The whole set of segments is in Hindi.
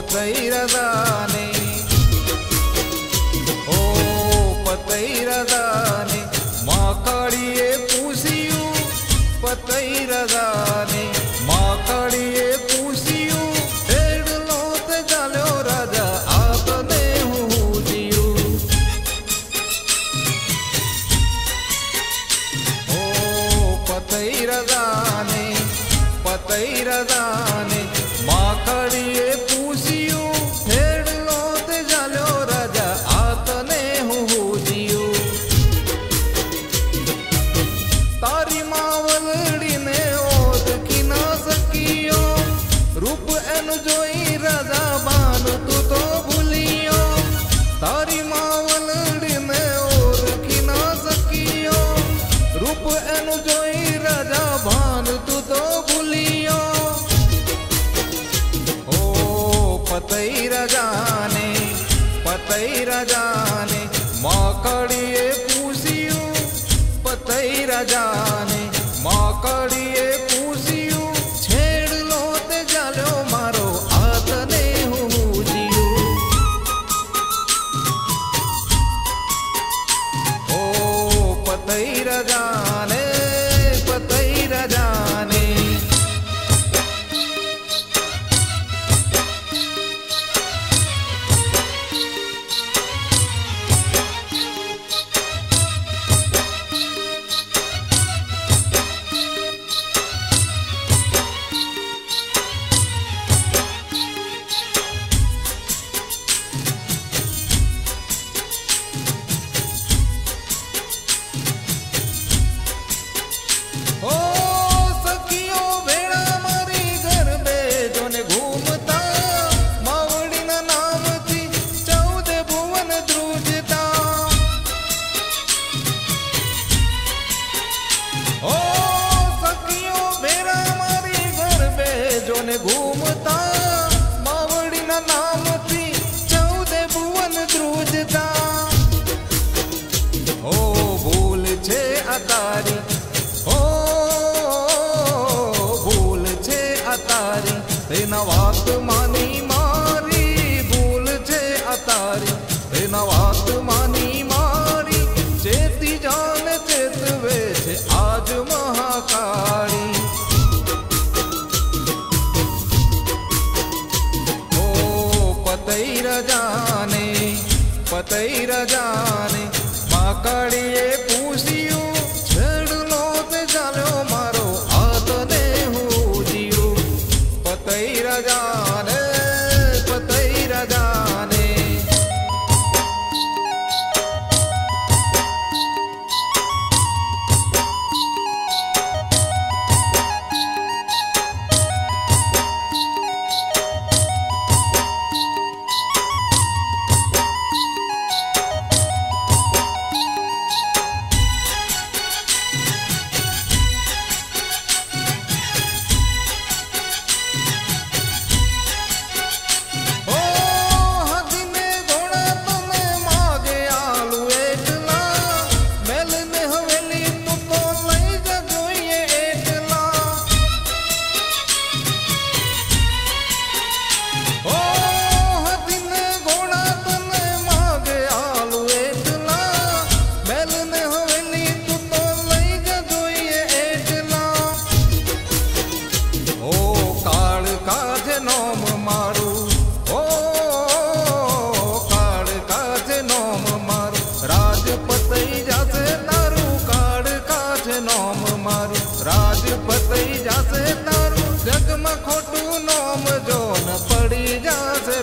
पतैरदाने ओ पतैरदाने माँ काड़िए पूसियू पतैरदाने माँ काड़िए पूसियू एडलो ते जालो राजा आपने हुजियू ओ पतैरदाने पतैरदाने माँ काड़िए पतैराजाने माँ काड़िए पूसियू पतैराजाने माँ काड़िए पूसियू छेड़ लो ते जालो मारो आतने हुजियू ओ पतैराजाने पतैराजाने घूमता मावड़ी ना नाम थी चौदह भुवन द्रुजता ओ भूल छे अतारी ओ भूल छे अतारी ते ना वात मानी मारी भूल छे अतारी ते ना वात मानी मारी चेती जान चेतवे छे आज महाकाली पतैराजाने माँ काड़िए पूसियू छेड़ लो ते जालो मारो आतने हुजियू पतैराजाने पतैराजाने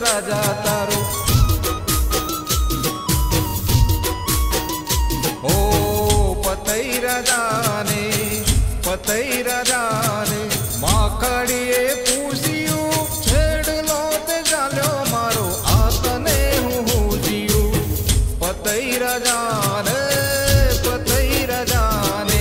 राजा तारू ओ पतैराजाने माँ काड़िए पूसियू छेड़ लो ते जालो मारो आतने हुजियू पतैराजाने पतैराजाने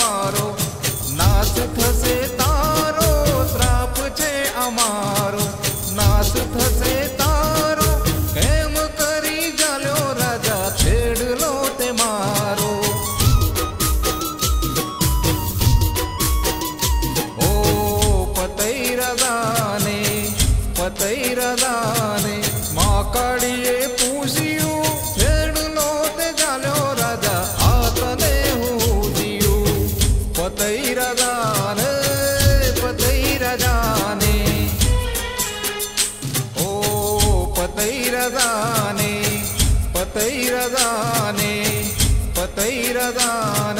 અમારો નાશ થશે તારો શ્રાપ છે અમારો નાશ થશે તારો કેમ કરી જાલ્યો રાજા છેડલો તે મારો ઓ પતૈરાજા ને માં કાળીએ પૂછ્યું છેડલો તે જાલ્યો રાજા હાથને હુંધ્યું પતૈરાજા ને ઓ પતૈરાજા ને